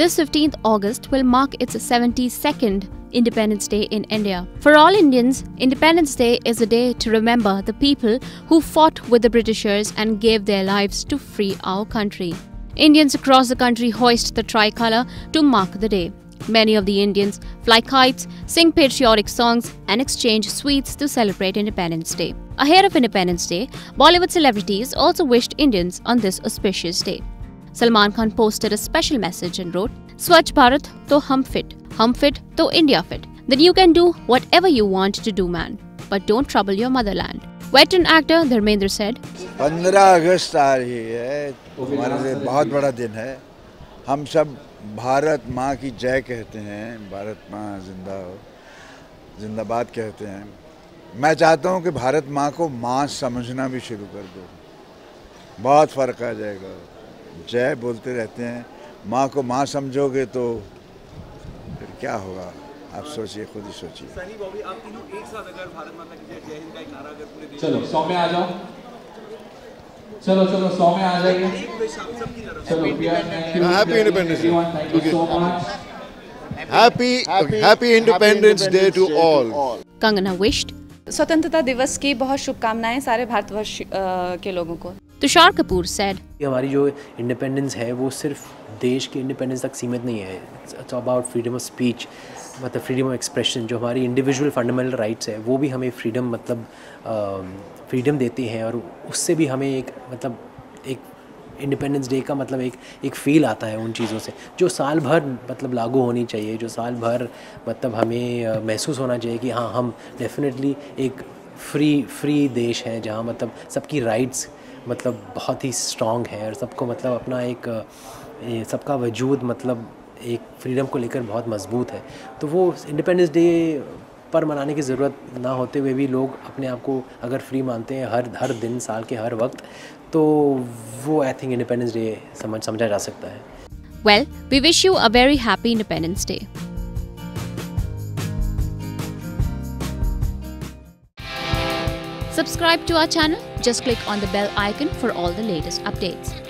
This 15th August will mark its 72nd Independence Day in India. For all Indians, Independence Day is a day to remember the people who fought with the Britishers and gave their lives to free our country. Indians across the country hoist the tricolor to mark the day. Many of the Indians fly kites, sing patriotic songs and exchange sweets to celebrate Independence Day. Ahead of Independence Day, Bollywood celebrities also wished Indians on this auspicious day. Salman Khan posted a special message and wrote, "Swachh Bharat to hum fit to India fit. Then you can do whatever you want to do, man. But don't trouble your motherland." Veteran actor Dharmendra said, 15 August aa rahi hai, tumhare liye bahut bada din hai. हम सब भारत माँ की जय कहते हैं, भारत माँ जिंदा हो, जिंदाबाद कहते हैं। मैं चाहता हूँ कि भारत माँ को माँ समझना भी शुरू कर दो, बहुत फ़र्क आ जाएगा। जय बोलते रहते हैं, माँ को माँ समझोगे तो फिर क्या होगा, आप सोचिए, खुद ही सोचिए। सनी बॉबी, आप तीनों एक साथ अगर भारत माता की जय, जय हिंद का एक नारा अगर पूरे देश, चलो सौ में आ जाओ, चलो चलो सौ में आ जाइए। चलो happy independence day, happy independence day to all. Kangana wished, स्वतंत्रता दिवस की बहुत शुभकामनाएं सारे भारतवर्ष के लोगों को। तुषार कपूर सेड, हमारी जो इंडिपेंडेंस है वो सिर्फ देश के इंडिपेंडेंस तक सीमित नहीं है। It's about freedom of speech, मतलब फ्रीडम ऑफ एक्सप्रेशन, जो हमारी इंडिविजुअल फंडामेंटल राइट्स है वो भी हमें फ्रीडम, मतलब फ्रीडम देती हैं। और उससे भी हमें एक, मतलब एक इंडिपेंडेंस डे का मतलब एक फील आता है उन चीज़ों से जो साल भर मतलब लागू होनी चाहिए, जो साल भर मतलब हमें महसूस होना चाहिए कि हाँ, हम डेफिनेटली एक फ्री देश है जहाँ मतलब सबकी राइट्स मतलब बहुत ही स्ट्रॉन्ग है और सबको मतलब अपना एक सबका वजूद मतलब एक फ्रीडम को लेकर बहुत मजबूत है। तो वो इंडिपेंडेंस डे पर मनाने की ज़रूरत ना होते हुए भी लोग अपने आप को अगर फ्री मानते हैं हर दिन, साल के हर वक्त, तो वो आई थिंक इंडिपेंडेंस डे समझा जा सकता है। Well, we wish you a very happy independence day. Subscribe to our channel. Just click on the bell icon for all the latest updates.